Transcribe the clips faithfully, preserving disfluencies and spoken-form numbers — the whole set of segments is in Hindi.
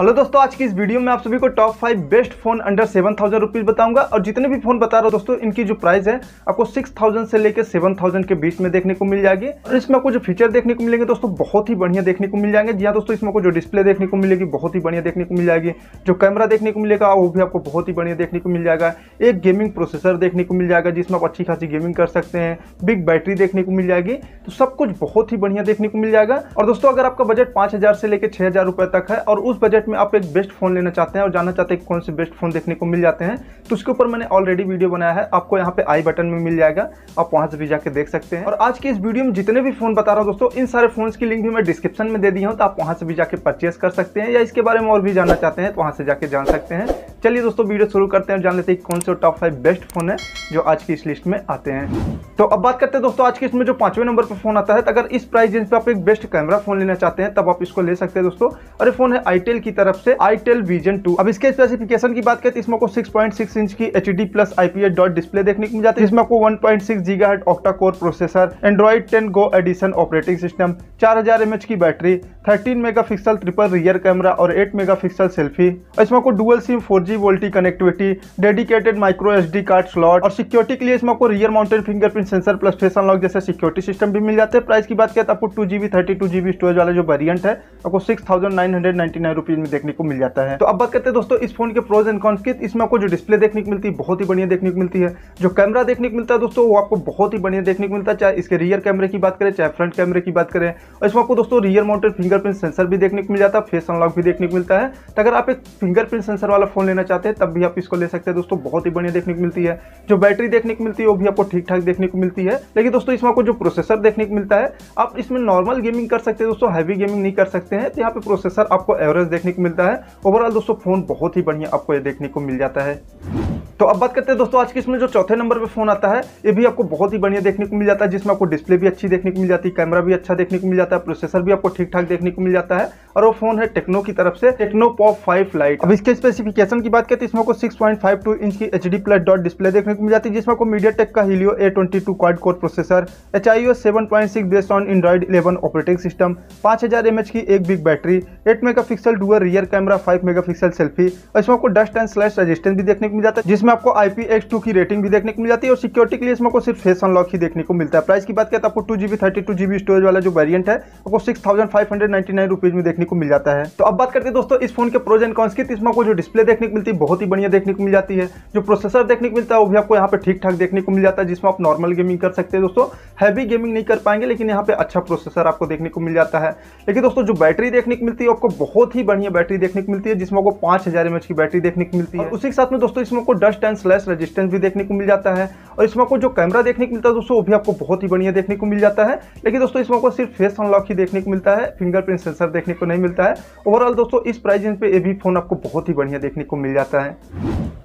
हेलो दोस्तों, आज की इस वीडियो में आप सभी को top five best phone under seven thousand rupees बताऊंगा। और जितने भी फोन बता रहा हूँ दोस्तों, इनकी जो प्राइस है आपको सिक्स थाउजेंड से लेकर सेवन थाउजेंड के बीच में देखने को मिल जाएगी। और इसमें आपको जो फीचर देखने को मिलेंगे दोस्तों बहुत ही बढ़िया देखने को मिल जाएंगे। जी हाँ दोस्तों, इसमें आपको जो डिस्प्ले देखने को मिलेगी बहुत ही बढ़िया देखने को मिल जाएगी, जो कैमरा देखने को मिलेगा वो भी आपको बहुत ही बढ़िया देखने को मिल जाएगा, एक गेमिंग प्रोसेसर देखने को मिल जाएगा जिसमें आप अच्छी खासी गेमिंग कर सकते हैं, बिग बैटरी देखने को मिल जाएगी। तो सब कुछ बहुत ही बढ़िया देखने को मिल जाएगा। और दोस्तों अगर आपका बजट पाँच हज़ार से लेकर छः हज़ार रुपये तक है और उस बजट में आप एक बेस्ट फोन लेना चाहते हैं और जानना चाहते हैं कौन से बेस्ट फोन देखने को मिल जाते हैं, तो उसके ऊपर मैंने ऑलरेडी वीडियो बनाया है, आपको यहाँ पे आई बटन में मिल जाएगा, आप वहाँ से भी जाके देख सकते हैं। और आज के इस वीडियो में जितने भी फोन बता रहा हूँ दोस्तों, इन सारे फोन की लिंक भी मैं डिस्क्रिप्शन में दे दी हूँ, तो आप वहाँ से भी जाके परचेस कर सकते हैं या इसके बारे में और भी जानना चाहते हैं तो वहाँ से जाके जान सकते हैं। चलिए दोस्तों वीडियो शुरू करते हैं, जान लेते हैं कौन से टॉप फाइव बेस्ट फोन है जो आज की इस लिस्ट में आते हैं। तो अब बात करते हैं दोस्तों आज के इसमें जो पांचवें नंबर पर फोन आता है, तो अगर इस प्राइस रेंज पे आप एक बेस्ट कैमरा फोन लेना चाहते हैं तब आप इसको ले सकते हैं दोस्तों। और ये फोन है आईटेल की तरफ से, आईटेल विजन टू। अब इसके स्पेसिफिकेशन की बात करें तो इसमें आपको सिक्स पॉइंट सिक्स इंच की HD plus IPS dot display देखने को मिल जाती है, जिसमें आपको one point six gigahertz octa core processor, Android ten go edition operating system, चार हजार एमएच की battery, thirteen mega pixel triple rear camera और एट मेगा पिक्सल सेल्फी। इसमें आपको dual SIM four G VoLTE connectivity, dedicated micro S D card slot और सिक्योरिटी के लिए इसमें आपको rear mounted fingerprint sensor plus face unlock जैसे सिक्योरिटी सिस्टम भी मिल जाते हैं। प्राइस की बात करें तो आपको two GB thirty two GB storage वाला जो वेरिएंट है आपको six thousand nine hundred ninety nine rupees में देखने को मिल जाता है। तो अब बात करते हैं दोस्तों इस फोन के प्रोज एंड कॉन्स की। इसमें आपको जो डिस्प्ले देखने को मिलती है बहुत ही बढ़िया देखने को मिलती है, जो कैमरा देखने को मिलता है दोस्तों वो आपको बहुत ही बढ़िया देखने को मिलता है, चाहे इसके रियर कैमरे की बात करें चाहे फ्रंट कैमरे की बात करें। और इसमें आपको दोस्तों रियर माउंटेड फिंगरप्रिंट सेंसर भी देखने को मिल जाता है, फेस अनलॉक भी देखने को मिलता है। तो अगर आप एक फिंगरप्रिंट सेंसर वाला फोन लेना चाहते हैं तब भी आप इसको ले सकते हैं दोस्तों, बहुत ही बढ़िया देखने को मिलती है। जो बैटरी देखने को मिलती है वो भी आपको ठीक ठाक देखने को मिलती है। लेकिन दोस्तों इसमें आपको जो प्रोसेसर देखने को मिलता है, आप इसमें नॉर्मल गेमिंग कर सकते हैं दोस्तों, हैवी गेमिंग नहीं कर सकते हैं। तो यहाँ पे प्रोसेसर आपको एवरेज देखने को मिलता है। ओवरऑल दोस्तों फोन बहुत ही बढ़िया आपको ये देखने को मिल जाता है। तो अब बात करते हैं दोस्तों आज के इसमें जो चौथे नंबर पे फोन आता है, ये भी आपको बहुत ही बढ़िया देखने को मिल जाता है, जिसमें आपको डिस्प्ले भी अच्छी देखने को मिल जाती है, कैमरा भी अच्छा देखने को मिल जाता है, प्रोसेसर भी आपको ठीक ठाक देखने को मिल जाता है। और वो फोन है टेक्नो की तरफ से, टेक्नो पॉप फाइव लाइट। अब इसके स्पेसिफिकेशन की बात करें तो इसमें आपको six point five two inch की H D plus dot display देखने को मिल जाती है, जिसमें आपको मीडियाटेक का Helio A twenty two quad core processor, H I O seven point six based on Android eleven operating system, पाँच हजार एम एच की एक big battery, eight mega pixel dual rear camera, five mega pixel selfie. और इसमें आपको डस्ट एंड स्लैश रेजिस्टेंस भी देखने को मिल जाता है, जिसमें आपको आई पी एक्स टू की रेटिंग भी देखने को मिल जाती है। और सिक्योरिटी के लिए इसमें आपको सिर्फ फेस अनलॉक ही देखने को मिलता है। प्राइस की बात करें तो आपको two GB thirty two GB storage वाला जो वेरिएंट है आपको six thousand five hundred ninety nine rupees में देखने को मिल जाता है। तो अब बात करते हैं दोस्तों इस फोन के प्रोज एंड कॉन्स की। इसमें आपको जो डिस्प्ले देखने को मिलती है बहुत ही बढ़िया देखने को मिल जाती है, जो प्रोसेसर देखने को मिलता है वो भी आपको यहाँ पे ठीक ठाक देखने को मिल जाता है, जिसमें आप नॉर्मल गेमिंग कर सकते हैं दोस्तों, हैवी गेमिंग नहीं कर पाएंगे लेकिन यहाँ पे अच्छा प्रोसेसर आपको देखने को मिल जाता है। लेकिन दोस्तों जो बैटरी देखने को मिलती है आपको बहुत ही बढ़िया बैटरी देखने को मिलती है, जिसमें आपको पाँच हजार एम एच की बैटरी देखने को मिलती है। उसी के साथ में दोस्तों इसमें आपको डस्ट एंड स्लैश रेजिस्टेंस भी देखने को मिल जाता है। और इसमें आपको जो कैमरा देखने को मिलता है दोस्तों वो भी आपको बहुत ही बढ़िया देखने को मिल जाता है। लेकिन दोस्तों इसमें आपको सिर्फ फेस अनलॉक ही देखने को मिलता है, फिंगरप्रिंट सेंसर देखने को नहीं मिलता है। ओवरऑल दोस्तों इस प्राइस रेंज पे ये भी फोन आपको बहुत ही बढ़िया देखने को मिल जाता है।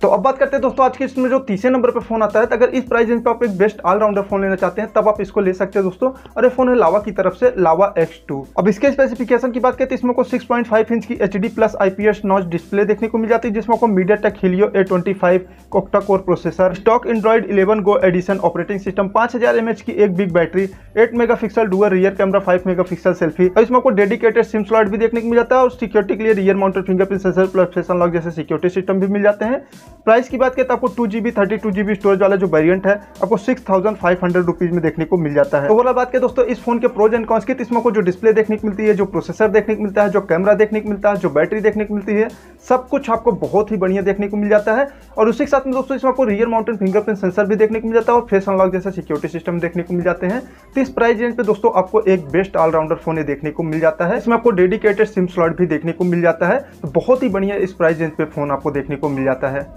तो अब बात करते हैं दोस्तों आज के इसमें जो तीसरे नंबर पर फोन आता है, तो अगर इस प्राइस रेंज पे आप एक बेस्ट ऑलराउंडर फोन लेना चाहते हैं तब आप इसको ले सकते हैं दोस्तों। और ये फोन है लावा की तरफ से, लावा एक्स टू। अब इसके स्पेसिफिकेशन की बात करें तो इसमें को सिक्स पॉइंट फाइव इंच की HD plus IPS notch display देखने को मिल जाती है, जिसमें को MediaTek Helio A twenty five octa core processor, stock Android eleven go edition operating system, पाँच हजार एमएच की एक big battery, eight mega pixel dual rear camera, five mega pixel selfie. और इसमें को डेडिकेटेड सिम स्लॉट भी देखने को मिल जाता है और सिक्योरिटी के लिए rear mounted fingerprint sensor plus face unlock जैसे सिक्योरिटी सिस्टम भी मिल जाते हैं। प्राइस की बात करें तो आपको two GB thirty two GB storage वाला जो वेरिएंट है आपको six thousand five hundred rupees में देखने को मिल जाता है। ओवरऑल बात करें दोस्तों इस फोन के प्रोज एंड कॉन्स की। इसमें को जो डिस्प्ले देखने को मिलती है, जो प्रोसेसर देखने को मिलता है, जो कैमरा देखने को मिलता है, जो बैटरी देखने को मिलती है, सब कुछ आपको बहुत ही बढ़िया देखने को मिल जाता है। और उसी के साथ में दोस्तों इसमें आपको रियर माउंटेड फिंगरप्रिंट सेंसर भी देखने को मिल जाता है और फेस अनलॉक जैसा सिक्योरिटी सिस्टम देखने को मिल जाते हैं। तो इस प्राइस रेंज पे दोस्तों आपको एक बेस्ट ऑलराउंडर फोन देखने को मिल जाता है। इसमें आपको डेडिकेटेड सिम स्लॉट भी देखने को मिल जाता है। बहुत ही बढ़िया इस प्राइस रेंज पे फोन आपको देखने को मिल जाता है।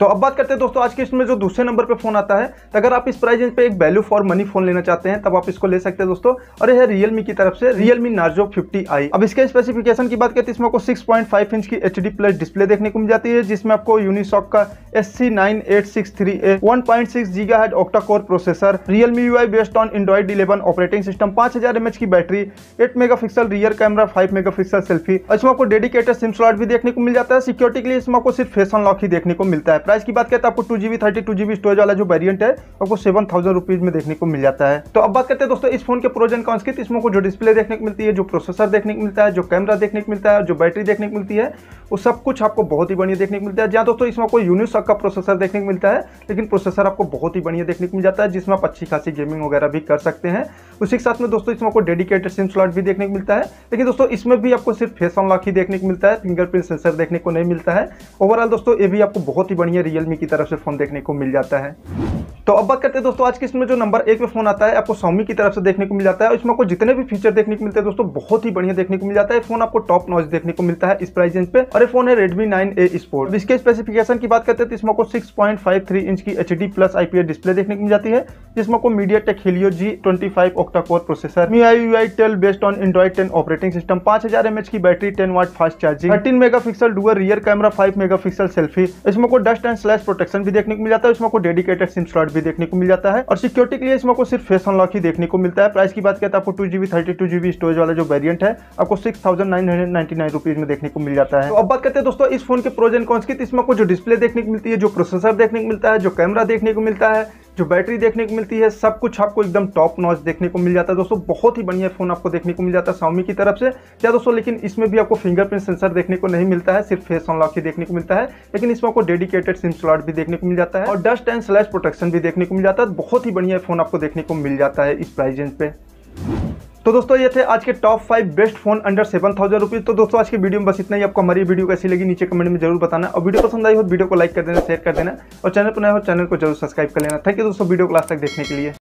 तो अब बात करते हैं दोस्तों आज के इसमें जो दूसरे नंबर पे फोन आता है, तो अगर आप इस प्राइस रेंज पे एक वैल्यू फॉर मनी फोन लेना चाहते हैं तब आप इसको ले सकते हैं दोस्तों। और यह है रियलमी की तरफ से, रियलमी नार्जो फिफ्टी आई। अब इसके स्पेसिफिकेशन की बात करें तो इसमें आपको सिक्स पॉइंट फाइव इंच की एचडी प्लस डिस्प्ले देखने को मिल जाती है, जिसमें आपको यूनिसॉक का S C nine eight six three A one, one point six gigahertz octa core processor, Realme U I based on Android eleven operating system, पाँच हजार एमएच की battery, eight mega pixel rear camera, five mega pixel selfie. इसमें आपको डेडिकेटेड सिम स्लॉट भी देखने को मिल जाता है। सिक्योरिटी के लिए इसमें आपको सिर्फ फेस अनलॉक ही देखने को मिलता है। प्राइस की बात करें तो आपको two GB thirty two GB storage वाला जो वेरियंट है आपको सेवन थाउजेंड रुपीज में देखने को मिल जाता है। तो अब बात करते हैं दोस्तों इस फोन के प्रोज एंड कॉन्स की। इस फोन को जो डिस्प्ले देखने को मिलती है, जो प्रोसेसर देखने को मिलता है, जो कैमरा देखने को मिलता है, जो बैटरी देखने को मिलती है, वो सब कुछ आपको बहुत ही बढ़िया देखने को मिलता है। जहाँ दोस्तों इसमें कोई यूनिसॉक का प्रोसेसर देखने को मिलता है, लेकिन प्रोसेसर आपको बहुत ही बढ़िया देखने को मिल जाता है जिसमें आप अच्छी खासी गेमिंग वगैरह भी कर सकते हैं। उसी के साथ में दोस्तों इसमें आपको डेडिकेटेड सिम स्लॉट भी देखने को मिलता है, लेकिन दोस्तों इसमें भी आपको सिर्फ फेस अनलॉक ही देखने को मिलता है, फिंगरप्रिंट सेंसर देखने को नहीं मिलता है। ओवरऑल दोस्तों ये भी आपको बहुत ही बढ़िया रियलमी की तरफ से फोन देखने को मिल जाता है। तो अब बात करते हैं दोस्तों आज के इसमें जो नंबर एक पे फोन आता है आपको Xiaomi की तरफ से देखने को मिल जाता है। इसमें आपको जितने भी फीचर देखने को मिलते हैं दोस्तों बहुत ही बढ़िया देखने को मिल जाता है। फोन आपको टॉप नॉच देखने को मिलता है इस प्राइस रेंज पे, और ये फोन है Redmi नाइन ए Sport। इसके स्पेसिफिकेशन की बात करते हैं तो इसमें आपको six point five three inch की एचडी प्लस आईपीएस डिस्प्ले देखने को मिल जाती है, जिसमें आपको MediaTek Helio G twenty five octa core processor, M I U I itel based on Android ten operating system, पांच हजार एमएच की battery, ten watt fast charging, thirteen megapixel dual rear camera, five megapixel selfie. इसमें आपको डस्ट एंड स्लैश प्रोटेक्शन भी देखने को मिल जाता है। इसमें आपको डेडिकेटेड सिम स्लॉट देखने को मिल जाता है, और सिक्योरिटी के लिए इसमें आपको सिर्फ फेस अनलॉक ही देखने को मिलता है। प्राइस की बात करें तो आपको two GB thirty two GB storage वाला जो वेरिएंट है आपको six thousand nine hundred ninety nine rupees में देखने को मिल जाता है। तो अब बात करते हैं दोस्तों इस फोन के प्रोज एंड कॉन्स की। इसमें आपको जो डिस्प्ले देखने को मिलती है, जो प्रोसेसर देखने को मिलता है, जो कैमरा देखने को मिलता है, जो बैटरी देखने को मिलती है, सब कुछ आपको एकदम टॉप नॉच देखने को मिल जाता है। दोस्तों बहुत ही बढ़िया फोन आपको देखने को मिल जाता है Xiaomi की तरफ से। या दोस्तों लेकिन इसमें भी आपको फिंगरप्रिंट सेंसर देखने को नहीं मिलता है, सिर्फ फेस अनलॉक ही देखने को मिलता है, लेकिन इसमें आपको डेडिकेटेड सिम स्लॉट भी देखने को मिल जाता है और डस्ट एंड स्लैश प्रोटेक्शन भी देखने को मिल जाता है। बहुत ही बढ़िया फोन आपको देखने को मिल जाता है इस प्राइस रेंज पे। तो दोस्तों ये थे आज के top five best phone under seven thousand rupees. तो दोस्तों आज के वीडियो में बस इतना ही। आपको हमारी वीडियो कैसी लगी नीचे कमेंट में जरूर बताना, और वीडियो पसंद आई हो वीडियो को लाइक कर देना, शेयर कर देना, और चैनल पर नया हो चैनल को जरूर सब्सक्राइब कर लेना। थैंक यू दोस्तों वीडियो को लास्ट तक देखने के लिए।